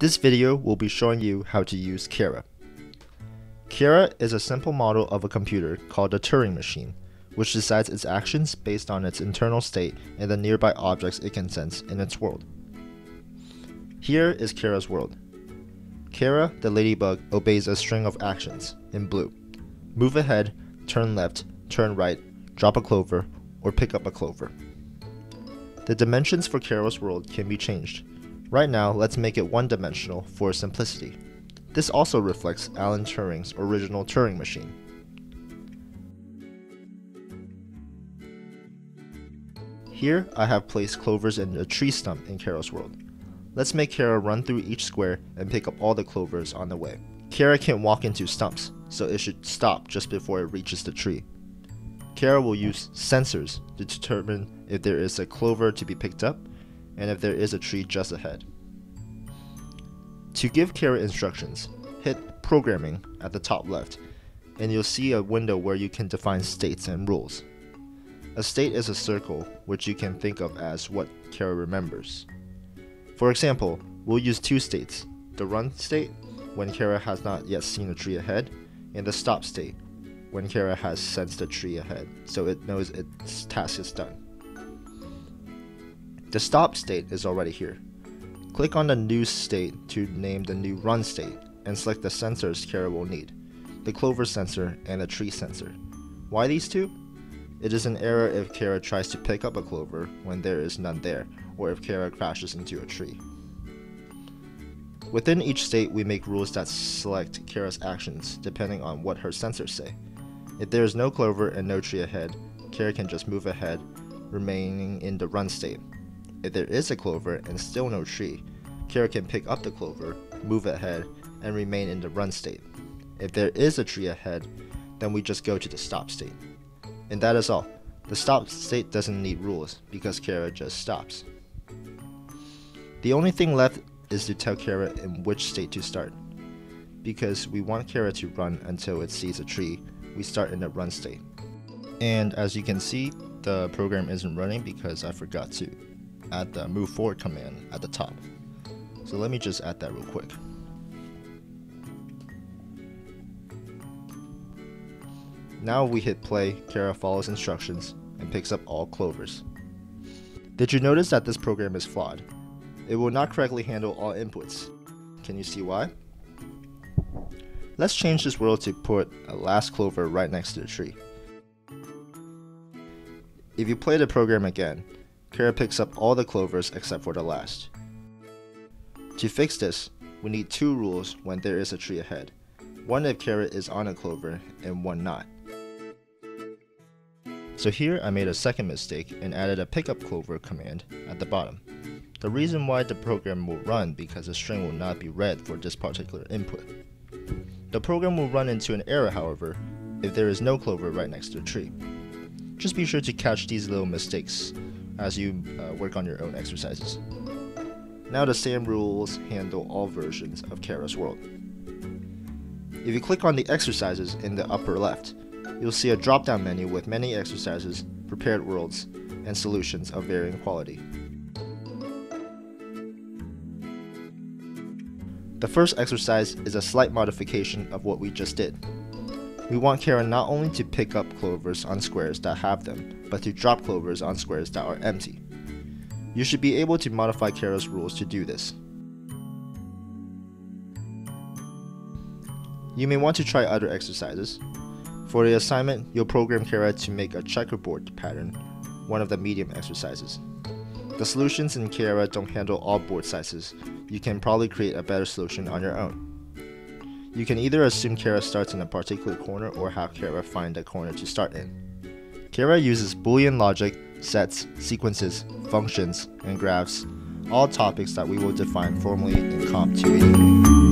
This video will be showing you how to use Kara. Kara is a simple model of a computer called the Turing machine, which decides its actions based on its internal state and the nearby objects it can sense in its world. Here is Kara's world. Kara, the ladybug, obeys a string of actions, in blue. Move ahead, turn left, turn right, drop a clover, or pick up a clover. The dimensions for Kara's world can be changed. Right now, let's make it one-dimensional for simplicity. This also reflects Alan Turing's original Turing machine. Here, I have placed clovers in a tree stump in Kara's world. Let's make Kara run through each square and pick up all the clovers on the way. Kara can't walk into stumps, so it should stop just before it reaches the tree. Kara will use sensors to determine if there is a clover to be picked up and if there is a tree just ahead. To give Kara instructions, hit Programming at the top left, and you'll see a window where you can define states and rules. A state is a circle, which you can think of as what Kara remembers. For example, we'll use two states, the run state, when Kara has not yet seen a tree ahead, and the stop state, when Kara has sensed a tree ahead, so it knows its task is done. The stop state is already here. Click on the new state to name the new run state, and select the sensors Kara will need, the clover sensor and the tree sensor. Why these two? It is an error if Kara tries to pick up a clover when there is none there, or if Kara crashes into a tree. Within each state, we make rules that select Kara's actions depending on what her sensors say. If there is no clover and no tree ahead, Kara can just move ahead, remaining in the run state. If there is a clover and still no tree, Kara can pick up the clover, move ahead, and remain in the run state. If there is a tree ahead, then we just go to the stop state. And that is all. The stop state doesn't need rules because Kara just stops. The only thing left is to tell Kara in which state to start. Because we want Kara to run until it sees a tree, we start in the run state. And as you can see, the program isn't running because I forgot to add the move forward command at the top. So let me just add that real quick. Now if we hit play, Kara follows instructions and picks up all clovers. Did you notice that this program is flawed? It will not correctly handle all inputs. Can you see why? Let's change this world to put a last clover right next to the tree. If you play the program again, Kara picks up all the clovers except for the last. To fix this, we need two rules when there is a tree ahead. One if Kara is on a clover and one not. So here I made a second mistake and added a pickup clover command at the bottom. The reason why the program will run because the string will not be read for this particular input. The program will run into an error, however, if there is no clover right next to a tree. Just be sure to catch these little mistakes as you work on your own exercises. Now the same rules handle all versions of Kara's world. If you click on the exercises in the upper left, you'll see a drop-down menu with many exercises, prepared worlds, and solutions of varying quality. The first exercise is a slight modification of what we just did. We want Kara not only to pick up clovers on squares that have them, but to drop clovers on squares that are empty. You should be able to modify Kara's rules to do this. You may want to try other exercises. For the assignment, you'll program Kara to make a checkerboard pattern, one of the medium exercises. The solutions in Kara don't handle all board sizes. You can probably create a better solution on your own. You can either assume Kara starts in a particular corner or have Kara find a corner to start in. Kara uses Boolean logic, sets, sequences, functions, and graphs, all topics that we will define formally in Comp 283.